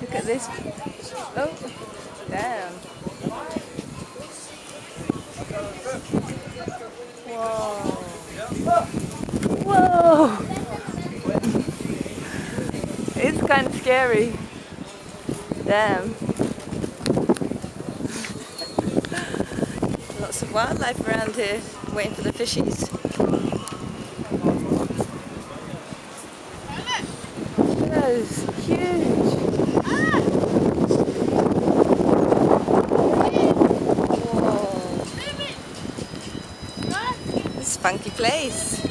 Look at this. Oh, damn. Whoa. Whoa. It's kind of scary. Damn. Lots of wildlife around here, waiting for the fishies. Those huge. Whoa. This funky place.